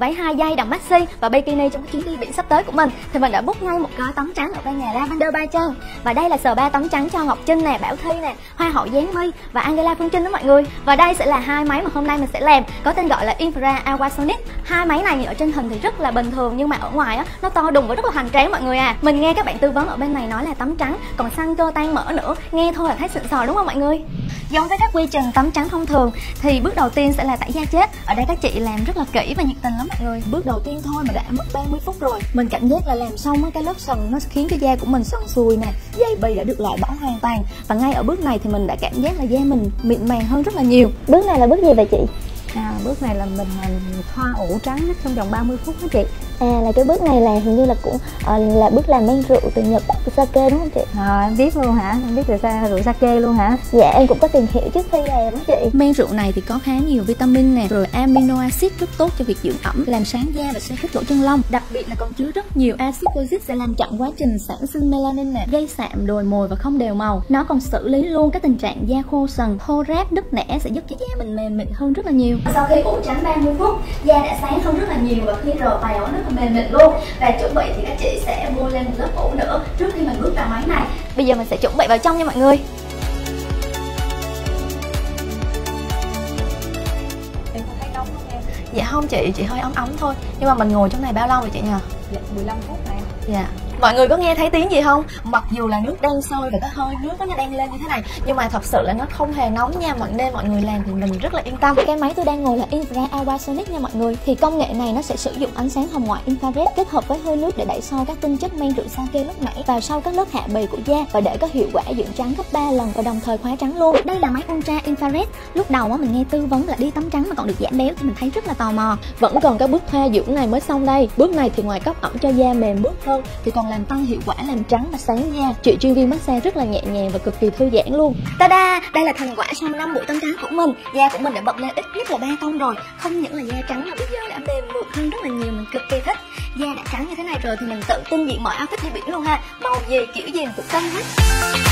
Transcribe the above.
váy 2 dây đầm maxi và bikini trong cái chuyến đi biển sắp tới của mình, thì mình đã book ngay một gói tắm trắng ở bên nhà Lavender By Chang. Và đây là spa tắm trắng cho Ngọc Trinh nè, Bảo Thy nè, Hoa Hậu Giáng Huy và Angela Phương Trinh đó mọi người. Và đây sẽ là hai máy mà hôm nay mình sẽ làm, có tên gọi là Infra Aquasonic. Hai máy này ở trên hình thì rất là bình thường nhưng mà ở ngoài á nó to đùng và rất là hoành tráng mọi người à. Mình nghe các bạn tư vấn ở bên này nói là tắm trắng còn săn cơ tan mỡ nữa, nghe thôi là thấy xịn sò đúng không mọi người? Giống với các quy trình tắm trắng thông thường thì bước đầu tiên sẽ là tẩy da chết. Ở đây các chị làm rất là kỹ và nhiệt tình lắm mọi người. Bước đầu tiên thôi mà đã mất 30 phút rồi. Mình cảm giác là làm xong cái lớp sần nó khiến cái da của mình sần sùi nè, dây bì đã được loại bỏ hoàn toàn. Và ngay ở bước này thì mình đã cảm giác là da mình mịn màng hơn rất là nhiều. Bước này là bước gì vậy chị? Bước này là mình thoa ủ trắng hết trong vòng 30 phút đó chị. Là cái bước này là hình như là cũng là bước làm men rượu từ Nhật, từ Sake đúng không chị? Em biết luôn hả? Em biết rượu Sake luôn hả? Dạ em cũng có tìm hiểu trước khi làm đó chị. Men rượu này thì có khá nhiều vitamin nè, rồi amino acid rất tốt cho việc dưỡng ẩm, làm sáng da và xe khít lỗ chân lông. Đặc biệt là còn chứa rất nhiều acid kojic sẽ làm chậm quá trình sản sinh melanin nè, gây sạm, đồi mồi và không đều màu. Nó còn xử lý luôn các tình trạng da khô sần, khô ráp, nứt nẻ, sẽ giúp cho da mình mềm mịn hơn rất là nhiều. Sau khi ủ trắng 30 phút, da đã sáng hơn rất là nhiều và khi rờ vào nó mềm mịn luôn. Và chuẩn bị thì các chị sẽ bôi lên một lớp ủ nữa trước khi mình bước vào máy này. Bây giờ mình sẽ chuẩn bị vào trong nha mọi người. Em có thấy nóng không em? Dạ không chị, chị hơi ấm ấm thôi. Nhưng mà mình ngồi trong này bao lâu rồi chị nhờ? Dạ 15 phút này. Dạ. Mọi người có nghe thấy tiếng gì không? Mặc dù là nước đang sôi và cái hơi nước nó đang lên như thế này nhưng mà thật sự là nó không hề nóng nha. Nên mọi người làm thì mình rất là yên tâm. Cái máy tôi đang ngồi là Infra Aquasonic nha mọi người. Thì công nghệ này nó sẽ sử dụng ánh sáng hồng ngoại infrared kết hợp với hơi nước để đẩy soi các tinh chất men rượu sake lúc nãy vào sâu các lớp hạ bì của da và để có hiệu quả dưỡng trắng gấp 3 lần và đồng thời khóa trắng luôn. Đây là máy Ultra Infrared. Lúc đầu á mình nghe tư vấn là đi tắm trắng mà còn được giảm béo thì mình thấy rất là tò mò. Vẫn còn các bước thoa dưỡng này mới xong đây. Bước này thì ngoài cấp ẩm cho da mềm mướt hơn thì còn làm tăng hiệu quả làm trắng và sáng da. Chị chuyên viên massage rất là nhẹ nhàng và cực kỳ thư giãn luôn. Ta-da! Đây là thành quả sau 5 buổi tắm trắng của mình. Da của mình đã bật lên ít nhất là 3 tông rồi. Không những là da trắng mà bây giờ đã mềm mượt hơn rất là nhiều, mình cực kỳ thích. Da đã trắng như thế này rồi thì mình tự tin diện mọi outfit đi biển luôn ha. Màu gì kiểu gì mình cũng cân hết.